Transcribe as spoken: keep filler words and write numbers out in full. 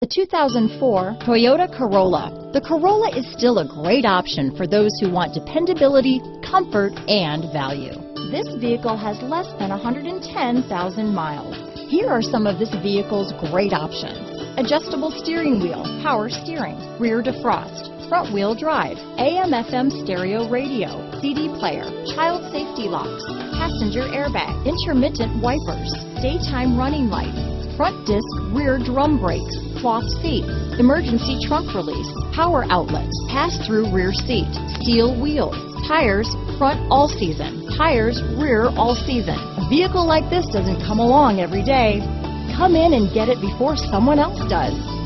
The two thousand four Toyota Corolla. The Corolla is still a great option for those who want dependability, comfort, and value. This vehicle has less than one hundred ten thousand miles. Here are some of this vehicle's great options: adjustable steering wheel, power steering, rear defrost, front-wheel drive, A M F M stereo radio, C D player, child safety locks, passenger airbag, intermittent wipers, daytime running lights, front disc rear drum brakes, cloth seats, emergency trunk release, power outlets, pass-through rear seat, steel wheels, tires front all season, tires rear all season. A vehicle like this doesn't come along every day. Come in and get it before someone else does.